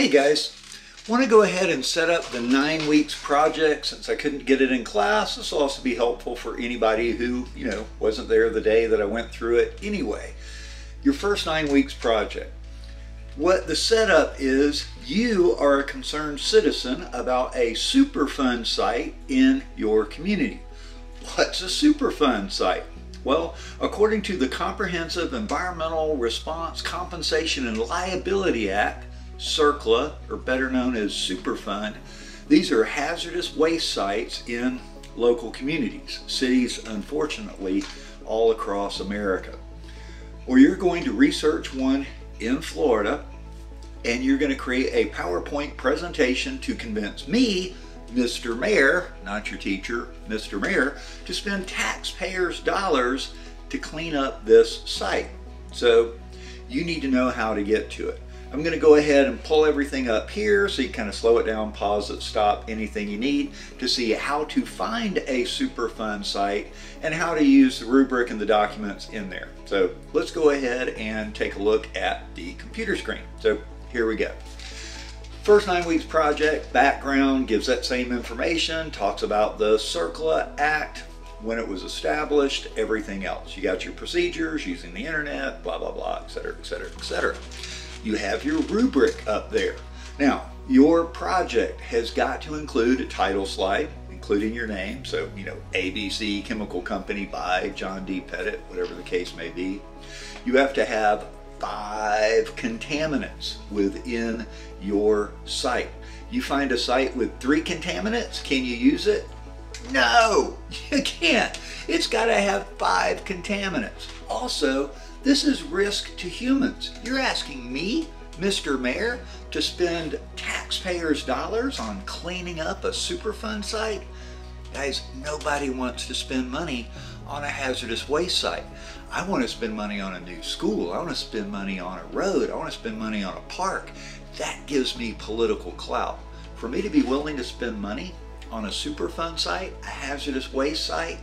Hey guys, I want to go ahead and set up the 9 weeks project since I couldn't get it in class. This will also be helpful for anybody who, wasn't there the day that I went through it anyway. Your first 9 weeks project. What the setup is, you are a concerned citizen about a Superfund site in your community. What's a Superfund site? Well, according to the Comprehensive Environmental Response Compensation and Liability Act, CERCLA, or better known as Superfund, these are hazardous waste sites in local communities, cities, unfortunately, all across America. Or you're going to research one in Florida, and you're going to create a PowerPoint presentation to convince me, Mr. Mayor, not your teacher, Mr. Mayor, to spend taxpayers' dollars to clean up this site. So you need to know how to get to it. I'm going to go ahead and pull everything up here so you kind of slow it down, pause it, stop, anything you need to see how to find a Superfund site and how to use the rubric and the documents in there. So let's go ahead and take a look at the computer screen. So here we go. First 9 weeks project, background gives that same information, talks about the CERCLA Act, when it was established, everything else. You got your procedures, using the internet, blah, blah, blah, et cetera, et cetera, et cetera. You have your rubric up there. Now, your project has got to include a title slide, including your name. So, ABC Chemical Company by John D. Pettit, whatever the case may be. You have to have 5 contaminants within your site. You find a site with 3 contaminants, can you use it? No, you can't. It's got to have 5 contaminants. Also, this is risk to humans. You're asking me, Mr. Mayor, to spend taxpayers' dollars on cleaning up a Superfund site? Guys, nobody wants to spend money on a hazardous waste site. I want to spend money on a new school. I want to spend money on a road. I want to spend money on a park. That gives me political clout. For me to be willing to spend money on a Superfund site, a hazardous waste site,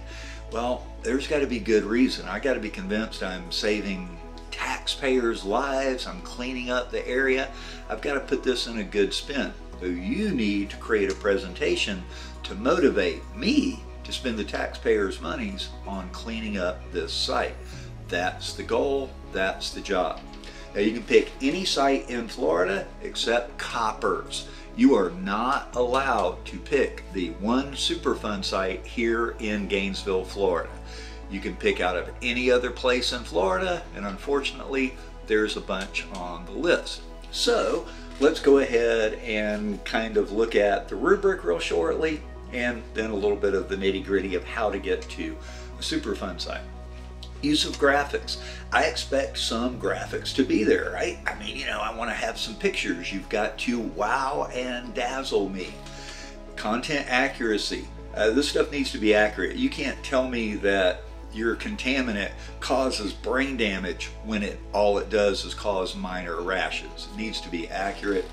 well, there's got to be good reason. I got to be convinced I'm saving taxpayers' lives, I'm cleaning up the area. I've got to put this in a good spin. So you need to create a presentation to motivate me to spend the taxpayers' monies on cleaning up this site. That's the goal, that's the job. Now you can pick any site in Florida except Coppers. You are not allowed to pick the one Superfund site here in Gainesville, Florida. You can pick out of any other place in Florida, and unfortunately, there's a bunch on the list. So let's go ahead and kind of look at the rubric real shortly, and then a little bit of the nitty-gritty of how to get to a Superfund site. Use of graphics. I expect some graphics to be there, right? I mean, I want to have some pictures. You've got to wow and dazzle me. Content accuracy. This stuff needs to be accurate. You can't tell me that your contaminant causes brain damage when all it does is cause minor rashes. It needs to be accurate.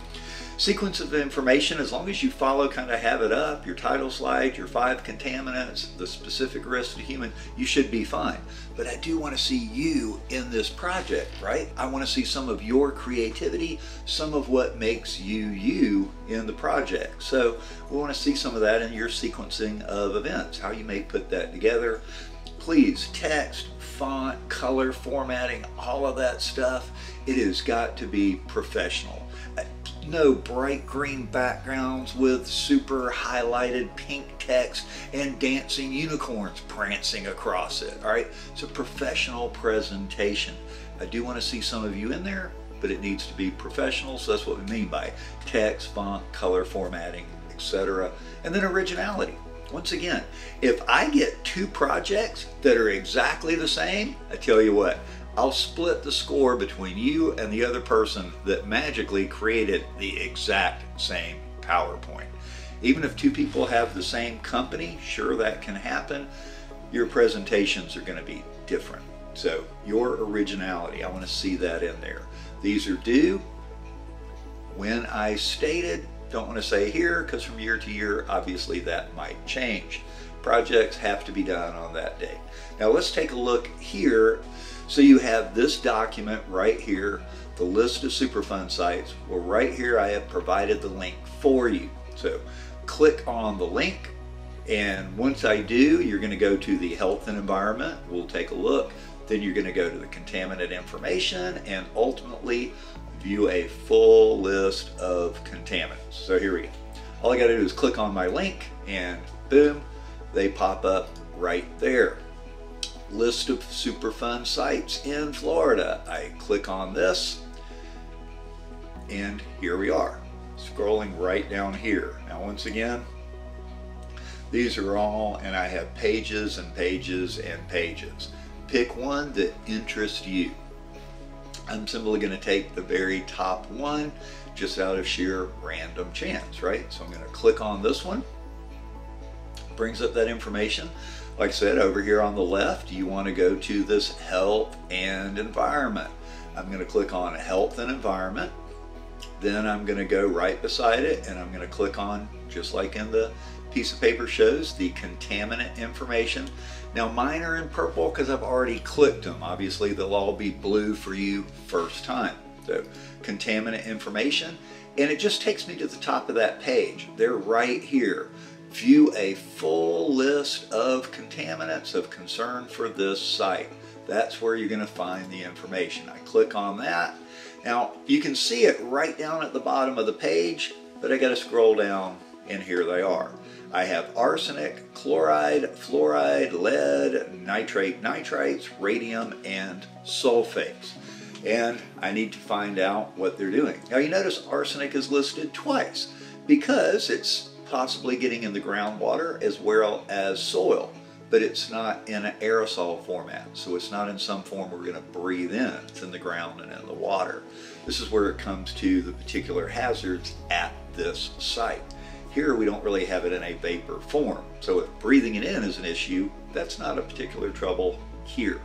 Sequence of information, as long as you follow, kind of have it up, your title slide, your 5 contaminants, the specific risk to human, you should be fine. But I do want to see you in this project, right? I want to see some of your creativity, some of what makes you, you in the project. So we want to see some of that in your sequencing of events, how you may put that together. Please, text, font, color, formatting, all of that stuff, it has got to be professional. No bright green backgrounds with super highlighted pink text and dancing unicorns prancing across it. All right, it's a professional presentation. I do want to see some of you in there, but it needs to be professional. So that's what we mean by text, font, color, formatting, etc. And then originality. Once again, if I get 2 projects that are exactly the same, I tell you what, I'll split the score between you and the other person that magically created the exact same PowerPoint. Even if 2 people have the same company, sure, that can happen, your presentations are going to be different. So your originality, I want to see that in there. These are due when I stated, don't want to say here because from year to year, obviously that might change. Projects have to be done on that date. Now let's take a look here. So you have this document right here the list of Superfund sites. Well, right here I have provided the link for you. So click on the link, and once I do, you're going to go to the health and environment. We'll take a look. Then you're going to go to the contaminant information and ultimately view a full list of contaminants. So here we go. All I got to do is click on my link and boom, they pop up right there. List of Superfund sites in Florida. I click on this and here we are, scrolling right down here. Now once again, these are all, and I have pages and pages and pages. Pick one that interests you. I'm simply going to take the very top one just out of sheer random chance, right? So I'm going to click on this one. Brings up that information. Like I said, over here on the left, you want to go to this health and environment. I'm going to click on health and environment. Then I'm going to go right beside it and I'm going to click on, just like in the piece of paper shows, the contaminant information. Now mine are in purple because I've already clicked them. Obviously they'll all be blue for you first time. So contaminant information, and it just takes me to the top of that page. They're right here. View a full list of contaminants of concern for this site. That's where you're going to find the information. I click on that. Now you can see it right down at the bottom of the page, but I got to scroll down and here they are. I have arsenic, chloride, fluoride, lead, nitrate, nitrites, radium, and sulfates. And I need to find out what they're doing. Now you notice arsenic is listed twice because it's possibly getting in the groundwater as well as soil, but it's not in an aerosol format, so it's not in some form we're going to breathe in. It's in the ground and in the water. This is where it comes to the particular hazards at this site. Here we don't really have it in a vapor form, so if breathing it in is an issue, that's not a particular trouble here.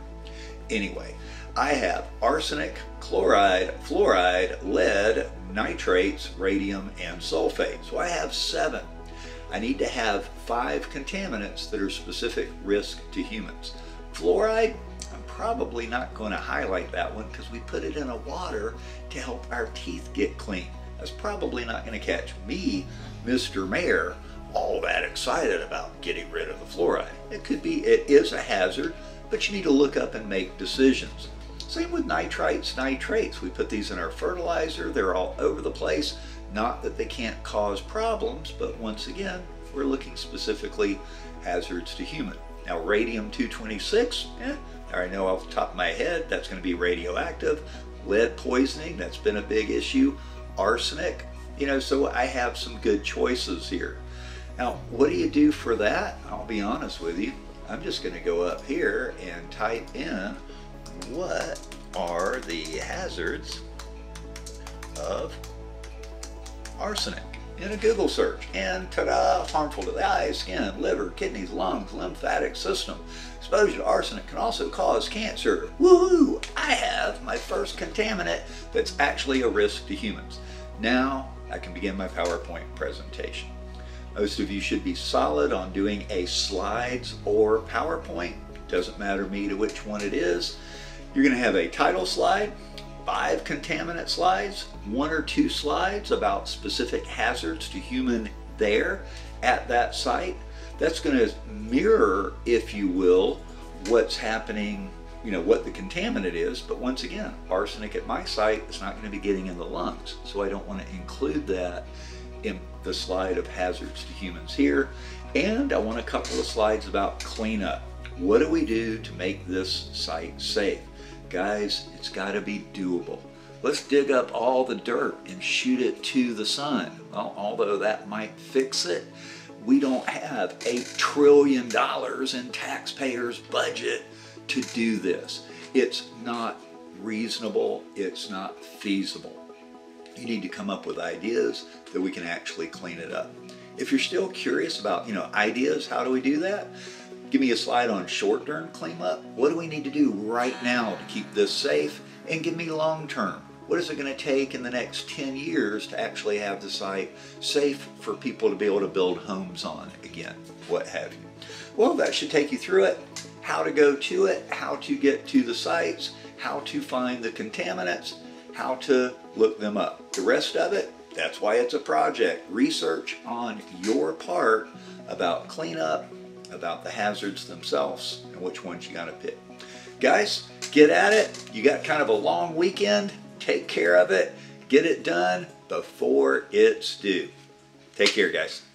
Anyway, I have arsenic, chloride, fluoride, lead, nitrates, radium, and sulfate. So I have 7. I need to have 5 contaminants that are specific risk to humans. Fluoride, I'm probably not going to highlight that one because we put it in a water to help our teeth get clean. That's probably not going to catch me, Mr. Mayor, all that excited about getting rid of the fluoride. It is a hazard, but you need to look up and make decisions. Same with nitrites, nitrates. We put these in our fertilizer. They're all over the place. Not that they can't cause problems, but once again, we're looking specifically hazards to human. Now, radium-226, I know off the top of my head, that's going to be radioactive. Lead poisoning, that's been a big issue. Arsenic, so I have some good choices here. Now, what do you do for that? I'll be honest with you. I'm just going to go up here and type in what are the hazards of arsenic in a Google search, and ta-da, harmful to the eye, skin, liver, kidneys, lungs, lymphatic system. Exposure to arsenic can also cause cancer. Woohoo! I have my first contaminant that's actually a risk to humans. Now I can begin my PowerPoint presentation. Most of you should be solid on doing a slides or PowerPoint. Doesn't matter me to which one it is. You're going to have a title slide, 5 contaminant slides, 1 or 2 slides about specific hazards to human there at that site. That's going to mirror, if you will, what's happening, what the contaminant is. But once again, arsenic at my site is not going to be getting in the lungs, so I don't want to include that in the slide of hazards to humans here. And I want a couple of slides about cleanup. What do we do to make this site safe? Guys, it's got to be doable. Let's dig up all the dirt and shoot it to the sun. Well, although that might fix it, we don't have $8 trillion in taxpayers' budget to do this. It's not reasonable. It's not feasible. You need to come up with ideas that we can actually clean it up. If you're still curious about, ideas, how do we do that? Give me a slide on short-term cleanup. What do we need to do right now to keep this safe? And give me long-term. What is it going to take in the next 10 years to actually have the site safe for people to be able to build homes on again, what have you? Well, that should take you through it. How to go to it, how to get to the sites, how to find the contaminants, how to look them up. The rest of it, that's why it's a project. Research on your part about cleanup, about the hazards themselves, and which ones you gotta pick. Guys, get at it. You got kind of a long weekend. Take care of it. Get it done before it's due. Take care, guys.